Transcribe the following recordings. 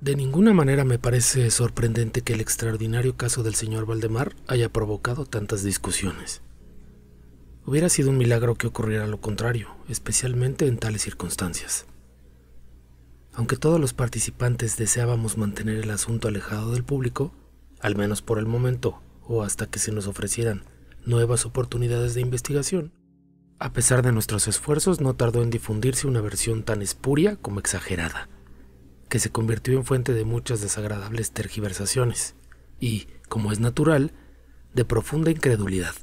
De ninguna manera me parece sorprendente que el extraordinario caso del señor Valdemar haya provocado tantas discusiones. Hubiera sido un milagro que ocurriera lo contrario, especialmente en tales circunstancias. Aunque todos los participantes deseábamos mantener el asunto alejado del público, al menos por el momento o hasta que se nos ofrecieran nuevas oportunidades de investigación, a pesar de nuestros esfuerzos no tardó en difundirse una versión tan espuria como exagerada, que se convirtió en fuente de muchas desagradables tergiversaciones y, como es natural, de profunda incredulidad.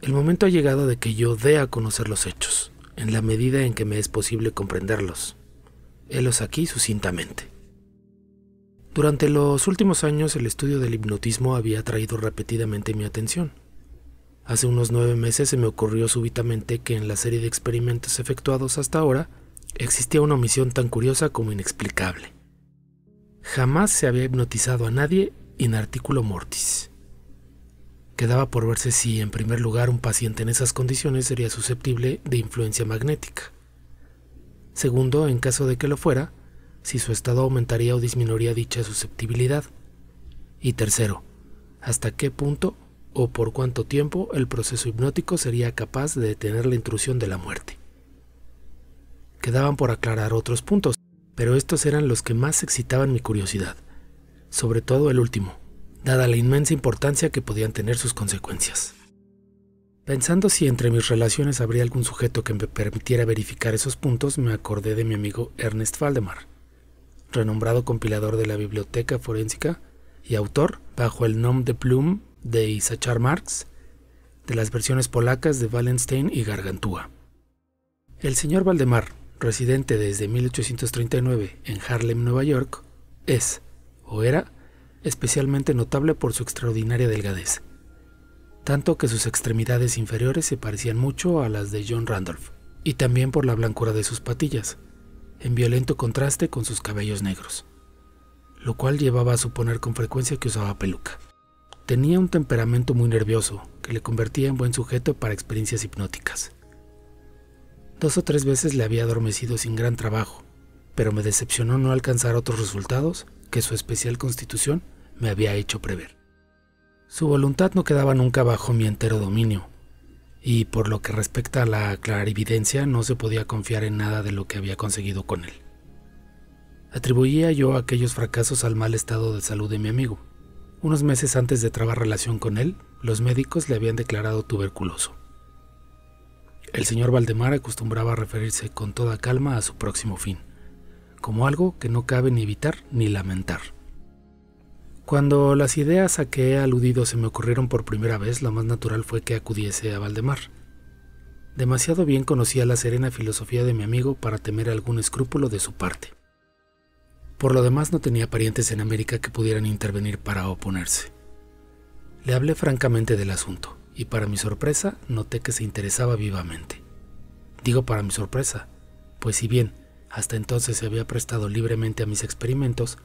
El momento ha llegado de que yo dé a conocer los hechos, en la medida en que me es posible comprenderlos. Helos aquí sucintamente. Durante los últimos años el estudio del hipnotismo había atraído repetidamente mi atención. Hace unos 9 meses se me ocurrió súbitamente que en la serie de experimentos efectuados hasta ahora, existía una omisión tan curiosa como inexplicable. Jamás se había hipnotizado a nadie in articulo mortis. Quedaba por verse si, en primer lugar, un paciente en esas condiciones sería susceptible de influencia magnética. Segundo, en caso de que lo fuera, si su estado aumentaría o disminuiría dicha susceptibilidad. Y tercero, hasta qué punto o por cuánto tiempo el proceso hipnótico sería capaz de detener la intrusión de la muerte. Quedaban por aclarar otros puntos, pero estos eran los que más excitaban mi curiosidad, sobre todo el último, dada la inmensa importancia que podían tener sus consecuencias. Pensando si entre mis relaciones habría algún sujeto que me permitiera verificar esos puntos, me acordé de mi amigo Ernest Valdemar, renombrado compilador de la biblioteca forensica y autor, bajo el nom de plume de Isachar Marx, de las versiones polacas de Wallenstein y Gargantúa. El señor Valdemar, residente desde 1839 en Harlem, Nueva York, es, o era, especialmente notable por su extraordinaria delgadez, tanto que sus extremidades inferiores se parecían mucho a las de John Randolph, y también por la blancura de sus patillas, en violento contraste con sus cabellos negros, lo cual llevaba a suponer con frecuencia que usaba peluca. Tenía un temperamento muy nervioso, que le convertía en buen sujeto para experiencias hipnóticas. 2 o 3 veces le había adormecido sin gran trabajo, pero me decepcionó no alcanzar otros resultados que su especial constitución me había hecho prever. Su voluntad no quedaba nunca bajo mi entero dominio, y por lo que respecta a la clarividencia no se podía confiar en nada de lo que había conseguido con él. Atribuía yo aquellos fracasos al mal estado de salud de mi amigo. Unos meses antes de trabar relación con él, los médicos le habían declarado tuberculoso. El señor Valdemar acostumbraba a referirse con toda calma a su próximo fin, como algo que no cabe ni evitar ni lamentar. Cuando las ideas a que he aludido se me ocurrieron por primera vez, lo más natural fue que acudiese a Valdemar. Demasiado bien conocía la serena filosofía de mi amigo para temer algún escrúpulo de su parte. Por lo demás, no tenía parientes en América que pudieran intervenir para oponerse. Le hablé francamente del asunto. Y para mi sorpresa, noté que se interesaba vivamente. Digo para mi sorpresa, pues si bien hasta entonces se había prestado libremente a mis experimentos,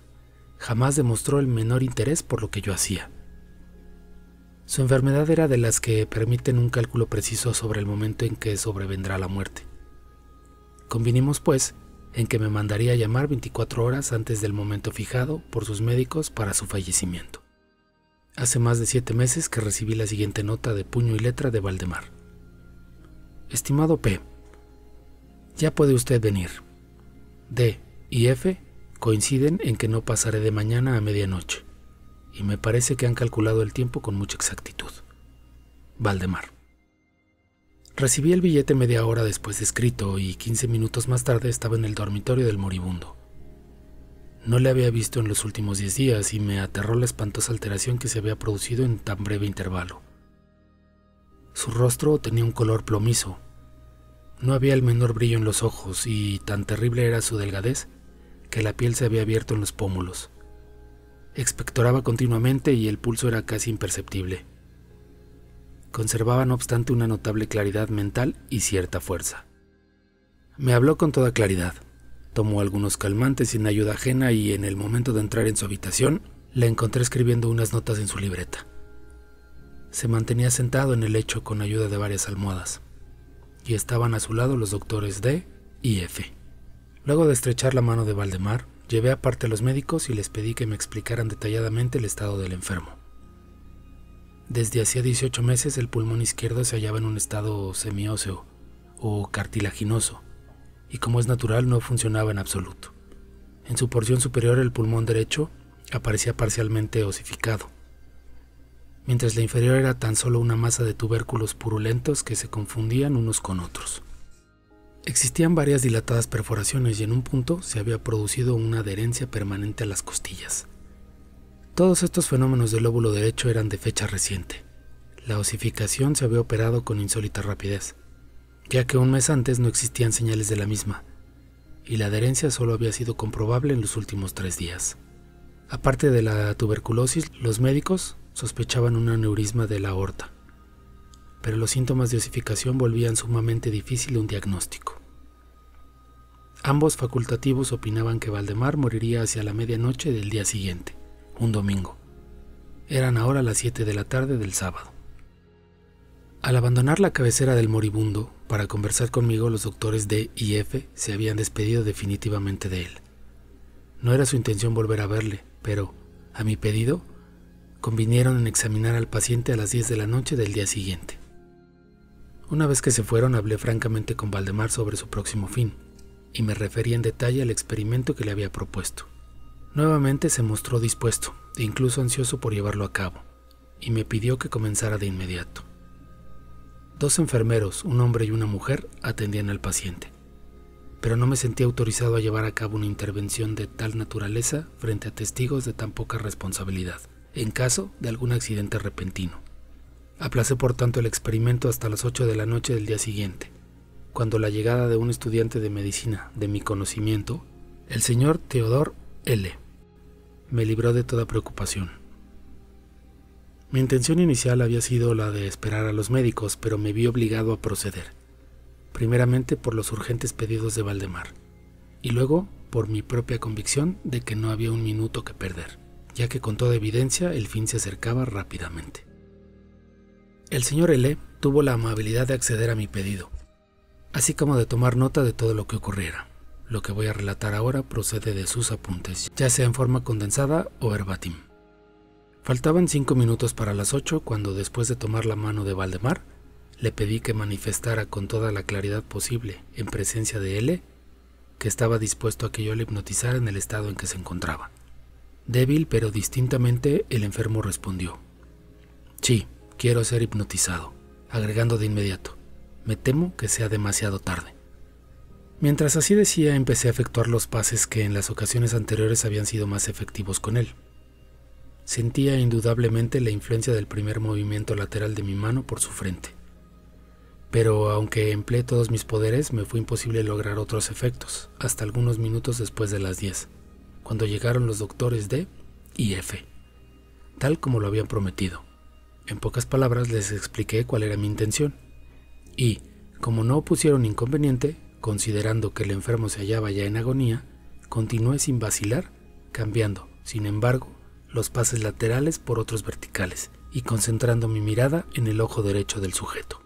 jamás demostró el menor interés por lo que yo hacía. Su enfermedad era de las que permiten un cálculo preciso sobre el momento en que sobrevendrá la muerte. Convinimos, pues, en que me mandaría a llamar 24 horas antes del momento fijado por sus médicos para su fallecimiento. Hace más de 7 meses que recibí la siguiente nota de puño y letra de Valdemar. Estimado P, ya puede usted venir. D y F coinciden en que no pasaré de mañana a medianoche, y me parece que han calculado el tiempo con mucha exactitud. Valdemar. Recibí el billete media hora después de escrito y 15 minutos más tarde estaba en el dormitorio del moribundo. No le había visto en los últimos 10 días y me aterró la espantosa alteración que se había producido en tan breve intervalo. Su rostro tenía un color plomizo. No había el menor brillo en los ojos y tan terrible era su delgadez que la piel se había abierto en los pómulos. Expectoraba continuamente y el pulso era casi imperceptible. Conservaba, no obstante, una notable claridad mental y cierta fuerza. Me habló con toda claridad. Tomó algunos calmantes sin ayuda ajena y en el momento de entrar en su habitación, la encontré escribiendo unas notas en su libreta. Se mantenía sentado en el lecho con ayuda de varias almohadas, y estaban a su lado los doctores D y F. Luego de estrechar la mano de Valdemar, Llevé aparte a los médicos y les pedí que me explicaran detalladamente el estado del enfermo. Desde hacía 18 meses el pulmón izquierdo se hallaba en un estado semióseo o cartilaginoso, y como es natural no funcionaba en absoluto. En su porción superior el pulmón derecho aparecía parcialmente osificado, mientras la inferior era tan solo una masa de tubérculos purulentos que se confundían unos con otros. Existían varias dilatadas perforaciones y en un punto se había producido una adherencia permanente a las costillas. Todos estos fenómenos del lóbulo derecho eran de fecha reciente. La osificación se había operado con insólita rapidez, ya que un mes antes no existían señales de la misma, y la adherencia solo había sido comprobable en los últimos 3 días. Aparte de la tuberculosis, los médicos sospechaban un aneurisma de la aorta, pero los síntomas de osificación volvían sumamente difícil un diagnóstico. Ambos facultativos opinaban que Valdemar moriría hacia la medianoche del día siguiente, un domingo. Eran ahora las 7 de la tarde del sábado. Al abandonar la cabecera del moribundo para conversar conmigo, los doctores D y F se habían despedido definitivamente de él. No era su intención volver a verle, pero, a mi pedido, convinieron en examinar al paciente a las 10 de la noche del día siguiente. Una vez que se fueron, hablé francamente con Valdemar sobre su próximo fin, y me referí en detalle al experimento que le había propuesto. Nuevamente se mostró dispuesto, e incluso ansioso por llevarlo a cabo, y me pidió que comenzara de inmediato. 2 enfermeros, un hombre y una mujer, atendían al paciente, pero no me sentí autorizado a llevar a cabo una intervención de tal naturaleza frente a testigos de tan poca responsabilidad, en caso de algún accidente repentino. Aplacé por tanto el experimento hasta las 8 de la noche del día siguiente, cuando la llegada de un estudiante de medicina de mi conocimiento, el señor Theodore L., me libró de toda preocupación. Mi intención inicial había sido la de esperar a los médicos, pero me vi obligado a proceder, primeramente por los urgentes pedidos de Valdemar, y luego por mi propia convicción de que no había un minuto que perder, ya que con toda evidencia el fin se acercaba rápidamente. El señor L. tuvo la amabilidad de acceder a mi pedido, así como de tomar nota de todo lo que ocurriera. Lo que voy a relatar ahora procede de sus apuntes, ya sea en forma condensada o verbatim. Faltaban 5 minutos para las 8 cuando, después de tomar la mano de Valdemar, le pedí que manifestara con toda la claridad posible, en presencia de L., que estaba dispuesto a que yo le hipnotizara en el estado en que se encontraba. Débil pero distintamente, el enfermo respondió: «Sí, quiero ser hipnotizado», agregando de inmediato: «Me temo que sea demasiado tarde». Mientras así decía, empecé a efectuar los pases que en las ocasiones anteriores habían sido más efectivos con él. Sentía indudablemente la influencia del primer movimiento lateral de mi mano por su frente, pero aunque empleé todos mis poderes, me fue imposible lograr otros efectos, hasta algunos minutos después de las 10. Cuando llegaron los doctores D y F, tal como lo habían prometido. En pocas palabras les expliqué cuál era mi intención, y, como no opusieron inconveniente, considerando que el enfermo se hallaba ya en agonía, continué sin vacilar, cambiando, sin embargo, los pases laterales por otros verticales, y concentrando mi mirada en el ojo derecho del sujeto.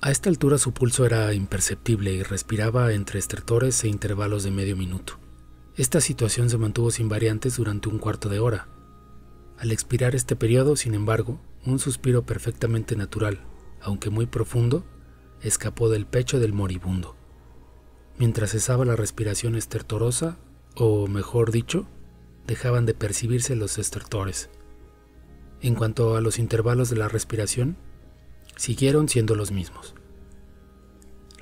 A esta altura su pulso era imperceptible y respiraba entre estertores e intervalos de medio minuto. Esta situación se mantuvo sin variantes durante un cuarto de hora. Al expirar este periodo, sin embargo, un suspiro perfectamente natural, aunque muy profundo, escapó del pecho del moribundo, mientras cesaba la respiración estertorosa, o mejor dicho, dejaban de percibirse los estertores. En cuanto a los intervalos de la respiración, siguieron siendo los mismos.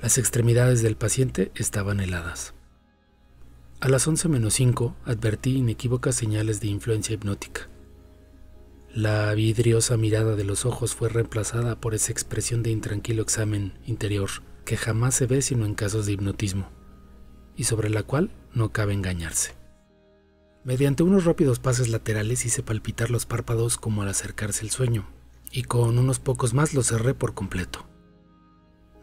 Las extremidades del paciente estaban heladas. A las 11 menos 5 advertí inequívocas señales de influencia hipnótica. La vidriosa mirada de los ojos fue reemplazada por esa expresión de intranquilo examen interior que jamás se ve sino en casos de hipnotismo, y sobre la cual no cabe engañarse. Mediante unos rápidos pases laterales hice palpitar los párpados como al acercarse el sueño, y con unos pocos más los cerré por completo.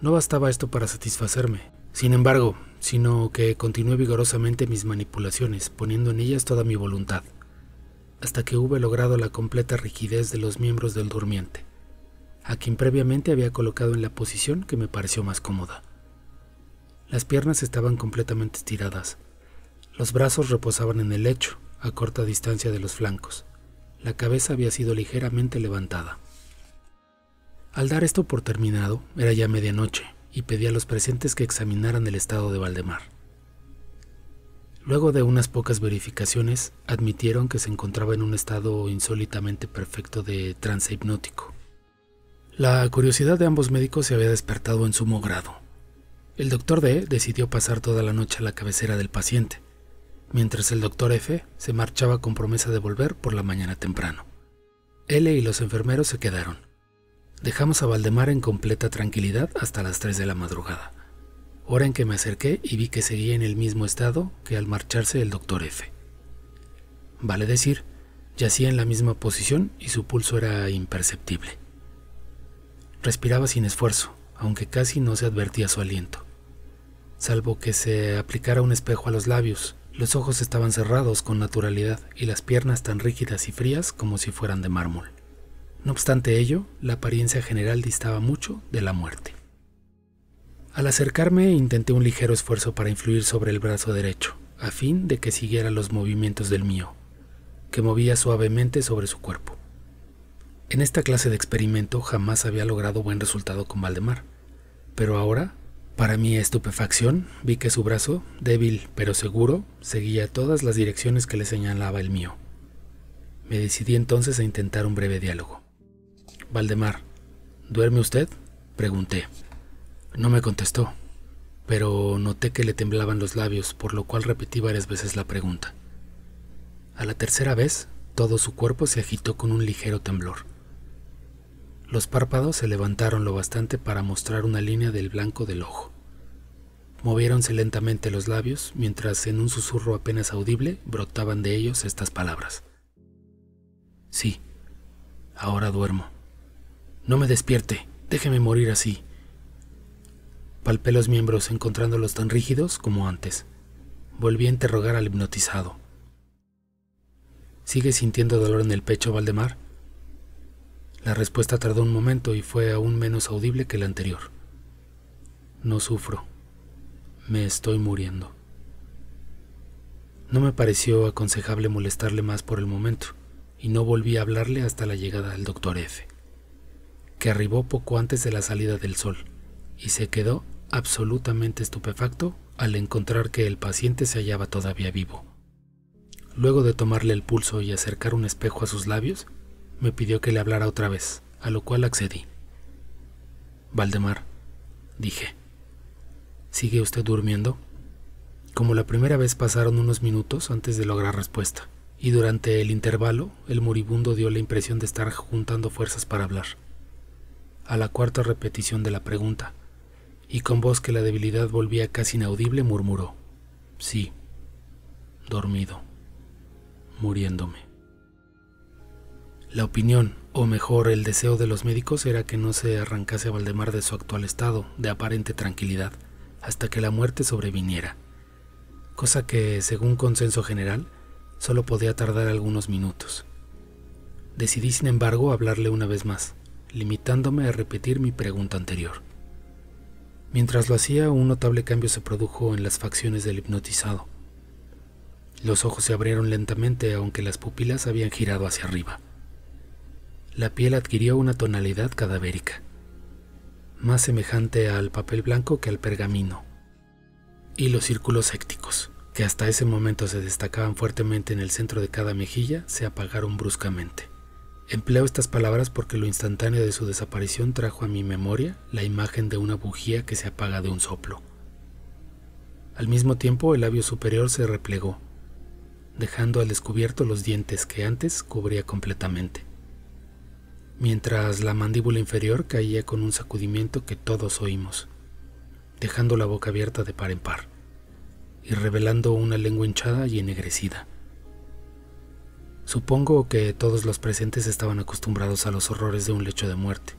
No bastaba esto para satisfacerme, sin embargo, sino que continué vigorosamente mis manipulaciones, poniendo en ellas toda mi voluntad, hasta que hube logrado la completa rigidez de los miembros del durmiente, a quien previamente había colocado en la posición que me pareció más cómoda. Las piernas estaban completamente estiradas, Los brazos reposaban en el lecho, a corta distancia de los flancos. La cabeza había sido ligeramente levantada. Al dar esto por terminado, era ya medianoche, y pedí a los presentes que examinaran el estado de Valdemar. Luego de unas pocas verificaciones, admitieron que se encontraba en un estado insólitamente perfecto de trance hipnótico. La curiosidad de ambos médicos se había despertado en sumo grado. El doctor D decidió pasar toda la noche a la cabecera del paciente, mientras el doctor F se marchaba con promesa de volver por la mañana temprano. L y los enfermeros se quedaron. Dejamos a Valdemar en completa tranquilidad hasta las 3 de la madrugada, hora en que me acerqué y vi que seguía en el mismo estado que al marcharse el doctor F. Vale decir, yacía en la misma posición y su pulso era imperceptible. Respiraba sin esfuerzo, aunque casi no se advertía su aliento, salvo que se aplicara un espejo a los labios. Los ojos estaban cerrados con naturalidad y las piernas tan rígidas y frías como si fueran de mármol. No obstante ello, la apariencia general distaba mucho de la muerte. Al acercarme intenté un ligero esfuerzo para influir sobre el brazo derecho, a fin de que siguiera los movimientos del mío, que movía suavemente sobre su cuerpo. En esta clase de experimento jamás había logrado buen resultado con Valdemar, pero ahora, para mi estupefacción, vi que su brazo, débil pero seguro, seguía todas las direcciones que le señalaba el mío. Me decidí entonces a intentar un breve diálogo. «Valdemar, ¿duerme usted?», pregunté. No me contestó, pero noté que le temblaban los labios, por lo cual repetí varias veces la pregunta. A la tercera vez, todo su cuerpo se agitó con un ligero temblor. Los párpados se levantaron lo bastante para mostrar una línea del blanco del ojo. Moviéronse lentamente los labios, mientras en un susurro apenas audible brotaban de ellos estas palabras. «Sí, ahora duermo. No me despierte, déjeme morir así». Palpé los miembros, encontrándolos tan rígidos como antes. Volví a interrogar al hipnotizado. «¿Sigue sintiendo dolor en el pecho, Valdemar?». La respuesta tardó un momento y fue aún menos audible que la anterior. «No sufro. Me estoy muriendo». No me pareció aconsejable molestarle más por el momento, y no volví a hablarle hasta la llegada del doctor F, que arribó poco antes de la salida del sol, y se quedó absolutamente estupefacto al encontrar que el paciente se hallaba todavía vivo. Luego de tomarle el pulso y acercar un espejo a sus labios, me pidió que le hablara otra vez, a lo cual accedí. «Valdemar», dije, «¿sigue usted durmiendo?». Como la primera vez, pasaron unos minutos antes de lograr respuesta, y durante el intervalo el moribundo dio la impresión de estar juntando fuerzas para hablar. A la cuarta repetición de la pregunta, y con voz que la debilidad volvía casi inaudible, murmuró: «Sí, dormido, muriéndome». La opinión, o mejor el deseo de los médicos, era que no se arrancase a Valdemar de su actual estado de aparente tranquilidad hasta que la muerte sobreviniera, cosa que, según consenso general, solo podía tardar algunos minutos. Decidí, sin embargo, hablarle una vez más, limitándome a repetir mi pregunta anterior. Mientras lo hacía, un notable cambio se produjo en las facciones del hipnotizado. Los ojos se abrieron lentamente, aunque las pupilas habían girado hacia arriba. La piel adquirió una tonalidad cadavérica, más semejante al papel blanco que al pergamino, y los círculos sécticos, que hasta ese momento se destacaban fuertemente en el centro de cada mejilla, se apagaron bruscamente. Empleo estas palabras porque lo instantáneo de su desaparición trajo a mi memoria la imagen de una bujía que se apaga de un soplo. Al mismo tiempo, el labio superior se replegó, dejando al descubierto los dientes que antes cubría completamente, mientras la mandíbula inferior caía con un sacudimiento que todos oímos, dejando la boca abierta de par en par, y revelando una lengua hinchada y ennegrecida. Supongo que todos los presentes estaban acostumbrados a los horrores de un lecho de muerte,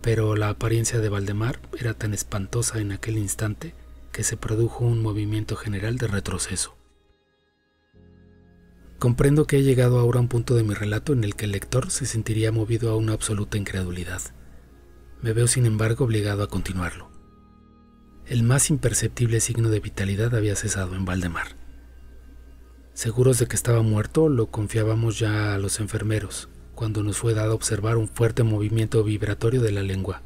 pero la apariencia de Valdemar era tan espantosa en aquel instante que se produjo un movimiento general de retroceso. Comprendo que he llegado ahora a un punto de mi relato en el que el lector se sentiría movido a una absoluta incredulidad. Me veo, sin embargo, obligado a continuarlo. El más imperceptible signo de vitalidad había cesado en Valdemar, Seguros de que estaba muerto, lo confiábamos ya a los enfermeros, cuando nos fue dado observar un fuerte movimiento vibratorio de la lengua.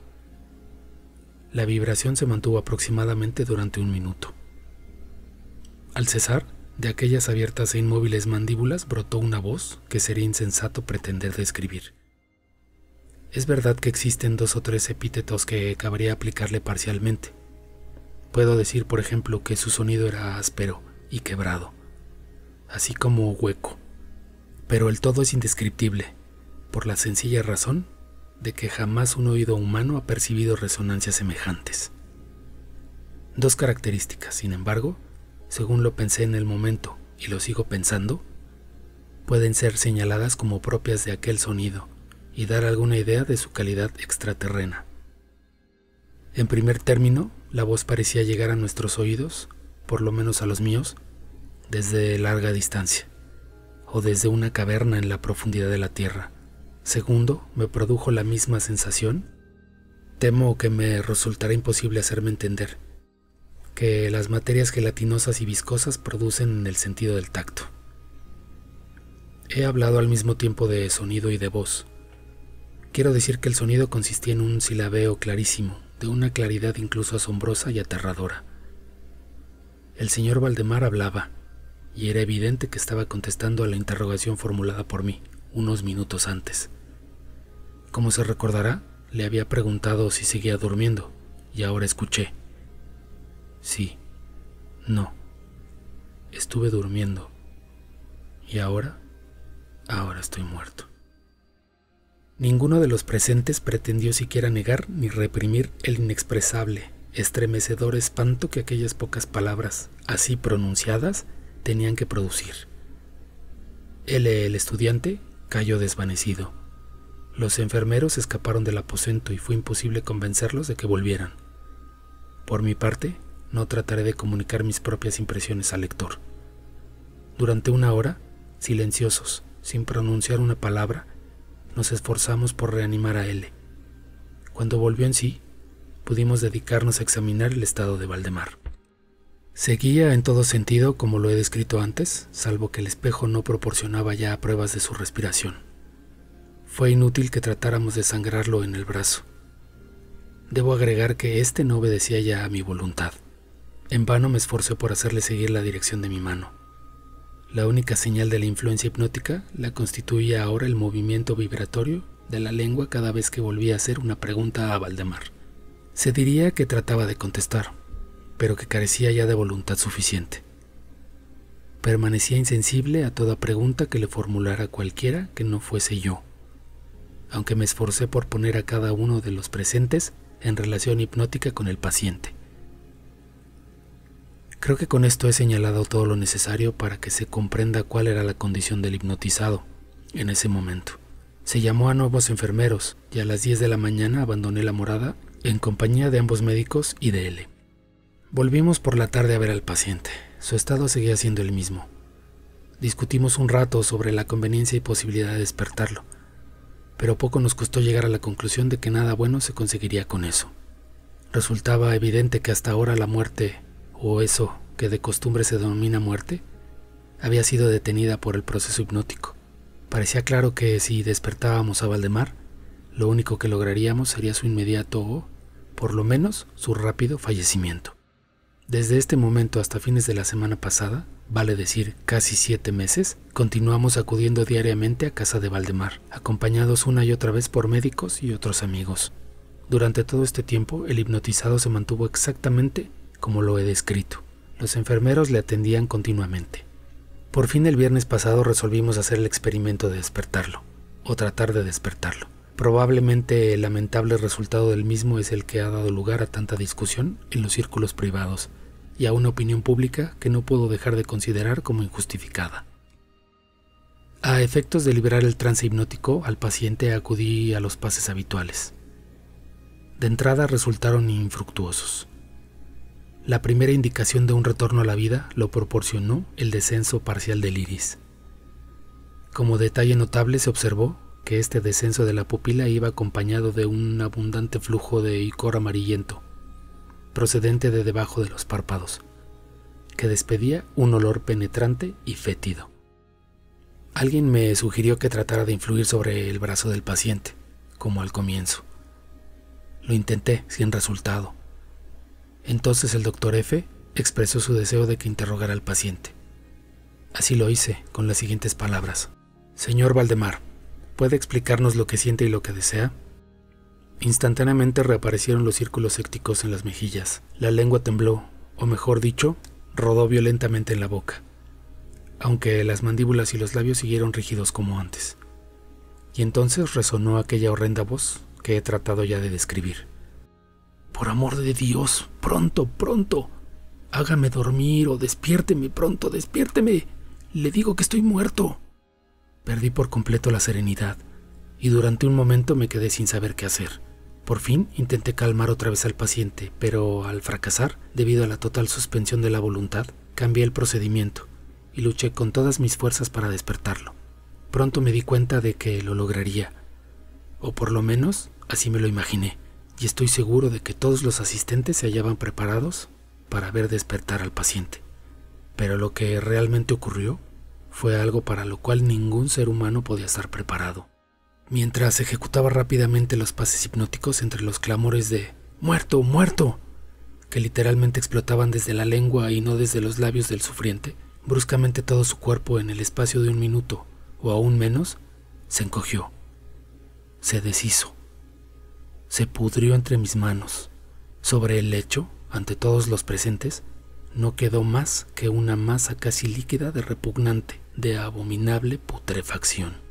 La vibración se mantuvo aproximadamente durante un minuto. Al cesar, de aquellas abiertas e inmóviles mandíbulas brotó una voz que sería insensato pretender describir. Es verdad que existen 2 o 3 epítetos que cabría aplicarle parcialmente. Puedo decir, por ejemplo, que su sonido era áspero y quebrado, así como hueco, pero el todo es indescriptible, por la sencilla razón de que jamás un oído humano ha percibido resonancias semejantes. 2 características, sin embargo, según lo pensé en el momento y lo sigo pensando, pueden ser señaladas como propias de aquel sonido y dar alguna idea de su calidad extraterrena. En primer término, la voz parecía llegar a nuestros oídos, por lo menos a los míos, desde larga distancia, o desde una caverna en la profundidad de la tierra. Segundo, me produjo la misma sensación. Temo que me resultará imposible hacerme entender que las materias gelatinosas y viscosas producen en el sentido del tacto. He hablado al mismo tiempo de sonido y de voz. Quiero decir que el sonido consistía en un silabeo clarísimo, de una claridad incluso asombrosa y aterradora. El señor Valdemar hablaba, y era evidente que estaba contestando a la interrogación formulada por mí unos minutos antes. Como se recordará, le había preguntado si seguía durmiendo, y ahora escuché. Sí, no, estuve durmiendo, y ahora estoy muerto. Ninguno de los presentes pretendió siquiera negar ni reprimir el inexpresable, estremecedor espanto que aquellas pocas palabras, así pronunciadas, tenían que producir. Él, el estudiante, cayó desvanecido. Los enfermeros escaparon del aposento y fue imposible convencerlos de que volvieran. Por mi parte, no trataré de comunicar mis propias impresiones al lector. Durante una hora, silenciosos, sin pronunciar una palabra, nos esforzamos por reanimar a L. Cuando volvió en sí, pudimos dedicarnos a examinar el estado de Valdemar. Seguía en todo sentido como lo he descrito antes, salvo que el espejo no proporcionaba ya pruebas de su respiración. Fue inútil que tratáramos de sangrarlo en el brazo. Debo agregar que éste no obedecía ya a mi voluntad. En vano me esforcé por hacerle seguir la dirección de mi mano. La única señal de la influencia hipnótica la constituía ahora el movimiento vibratorio de la lengua cada vez que volvía a hacer una pregunta a Valdemar. Se diría que trataba de contestar, pero que carecía ya de voluntad suficiente. Permanecía insensible a toda pregunta que le formulara cualquiera que no fuese yo, aunque me esforcé por poner a cada uno de los presentes en relación hipnótica con el paciente. Creo que con esto he señalado todo lo necesario para que se comprenda cuál era la condición del hipnotizado en ese momento. Se llamó a nuevos enfermeros y a las 10 de la mañana abandoné la morada en compañía de ambos médicos y de él. Volvimos por la tarde a ver al paciente. Su estado seguía siendo el mismo. Discutimos un rato sobre la conveniencia y posibilidad de despertarlo, pero poco nos costó llegar a la conclusión de que nada bueno se conseguiría con eso. Resultaba evidente que hasta ahora la muerte, o eso que de costumbre se denomina muerte, había sido detenida por el proceso hipnótico. Parecía claro que si despertábamos a Valdemar, lo único que lograríamos sería su inmediato o, por lo menos, su rápido fallecimiento. Desde este momento hasta fines de la semana pasada, vale decir casi 7 meses, continuamos acudiendo diariamente a casa de Valdemar, acompañados una y otra vez por médicos y otros amigos. Durante todo este tiempo, el hipnotizado se mantuvo exactamente como lo he descrito. Los enfermeros le atendían continuamente. Por fin el viernes pasado resolvimos hacer el experimento de despertarlo, o tratar de despertarlo. Probablemente el lamentable resultado del mismo es el que ha dado lugar a tanta discusión en los círculos privados y a una opinión pública que no puedo dejar de considerar como injustificada. A efectos de liberar el trance hipnótico al paciente acudí a los pases habituales. De entrada resultaron infructuosos. La primera indicación de un retorno a la vida lo proporcionó el descenso parcial del iris. Como detalle notable se observó que este descenso de la pupila iba acompañado de un abundante flujo de icor amarillento, procedente de debajo de los párpados, que despedía un olor penetrante y fétido. Alguien me sugirió que tratara de influir sobre el brazo del paciente, como al comienzo. Lo intenté, sin resultado. Entonces el doctor F. expresó su deseo de que interrogara al paciente. Así lo hice, con las siguientes palabras. «Señor Valdemar, ¿puede explicarnos lo que siente y lo que desea?» Instantáneamente reaparecieron los círculos écticos en las mejillas. La lengua tembló, o mejor dicho, rodó violentamente en la boca, aunque las mandíbulas y los labios siguieron rígidos como antes. Y entonces resonó aquella horrenda voz que he tratado ya de describir. «Por amor de Dios, pronto, pronto, hágame dormir o despiérteme, pronto, despiérteme, le digo que estoy muerto». Perdí por completo la serenidad, y durante un momento me quedé sin saber qué hacer. Por fin intenté calmar otra vez al paciente, pero al fracasar, debido a la total suspensión de la voluntad, cambié el procedimiento y luché con todas mis fuerzas para despertarlo. Pronto me di cuenta de que lo lograría, o por lo menos así me lo imaginé, y estoy seguro de que todos los asistentes se hallaban preparados para ver despertar al paciente. Pero lo que realmente ocurrió fue algo para lo cual ningún ser humano podía estar preparado. Mientras ejecutaba rápidamente los pases hipnóticos entre los clamores de «¡muerto, muerto!», que literalmente explotaban desde la lengua y no desde los labios del sufriente, bruscamente todo su cuerpo en el espacio de un minuto, o aún menos, se encogió, se deshizo, se pudrió entre mis manos. Sobre el lecho, ante todos los presentes, no quedó más que una masa casi líquida de repugnante, de abominable putrefacción.